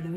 Blue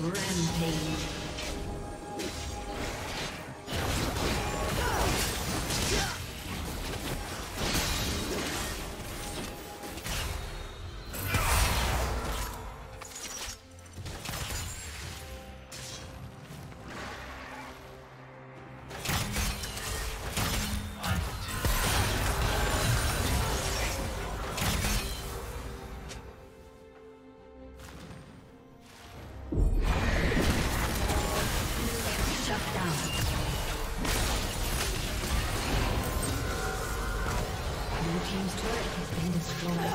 Rampage. Blue team's turret has been destroyed.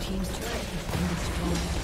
Team's turret has been destroyed.